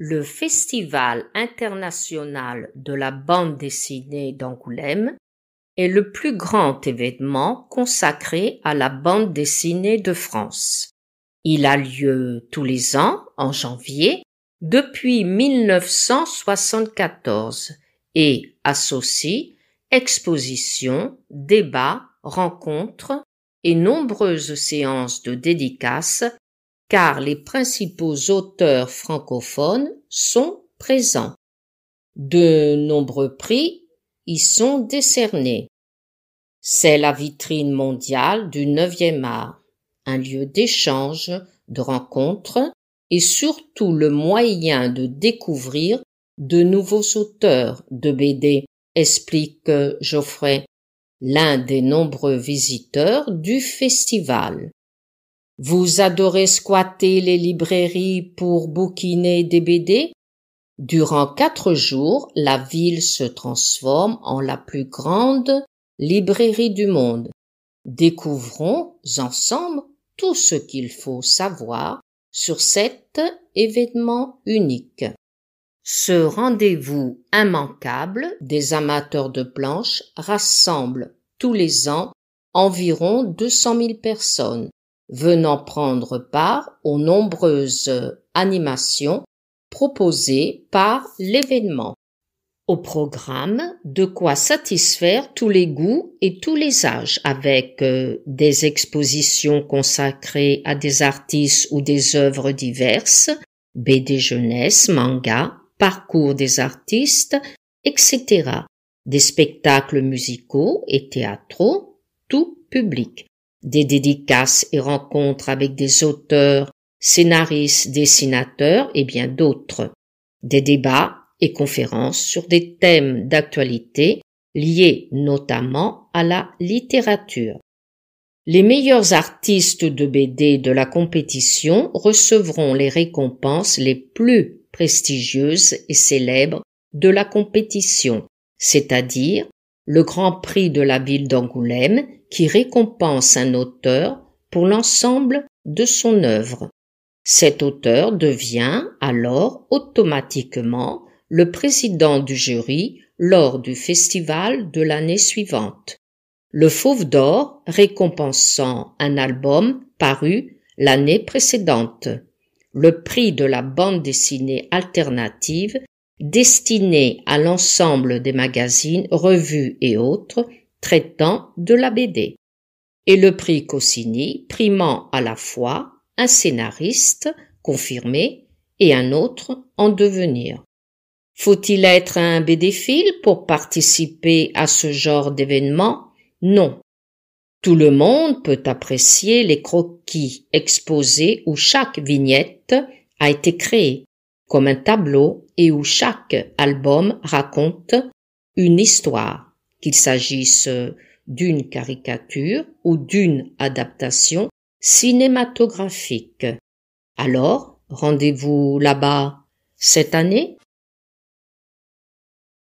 le Festival international de la bande dessinée d'Angoulême est le plus grand événement consacré à la bande dessinée de France. Il a lieu tous les ans, en janvier, depuis 1974 et associe expositions, débats, rencontres et nombreuses séances de dédicaces car les principaux auteurs francophones sont présents. De nombreux prix y sont décernés. C'est la vitrine mondiale du 9e art, un lieu d'échange, de rencontres et surtout le moyen de découvrir de nouveaux auteurs de BD, explique Geoffrey, l'un des nombreux visiteurs du festival. Vous adorez squatter les librairies pour bouquiner des BD? Durant 4 jours, la ville se transforme en la plus grande librairie du monde. Découvrons ensemble tout ce qu'il faut savoir sur cet événement unique. Ce rendez-vous immanquable des amateurs de planches rassemble tous les ans environ 200 000 personnes venant prendre part aux nombreuses animations proposées par l'événement. Au programme, de quoi satisfaire tous les goûts et tous les âges avec des expositions consacrées à des artistes ou des œuvres diverses, BD jeunesse, manga, parcours des artistes, etc. Des spectacles musicaux et théâtraux, tout public. Des dédicaces et rencontres avec des auteurs, scénaristes, dessinateurs et bien d'autres. Des débats et conférences sur des thèmes d'actualité liés notamment à la littérature. Les meilleurs artistes de BD de la compétition recevront les récompenses les plus prestigieuses et célèbres de la compétition, c'est-à-dire le Grand Prix de la ville d'Angoulême qui récompense un auteur pour l'ensemble de son œuvre. Cet auteur devient alors automatiquement le président du jury lors du festival de l'année suivante. Le Fauve d'or récompensant un album paru l'année précédente. Le prix de la bande dessinée alternative destiné à l'ensemble des magazines, revues et autres traitant de la BD. Et le prix Cossini primant à la fois un scénariste confirmé et un autre en devenir. Faut-il être un BDphile pour participer à ce genre d'événement? Non. Tout le monde peut apprécier les croquis exposés où chaque vignette a été créée, comme un tableau et où chaque album raconte une histoire, qu'il s'agisse d'une caricature ou d'une adaptation cinématographique. Alors, rendez-vous là-bas cette année?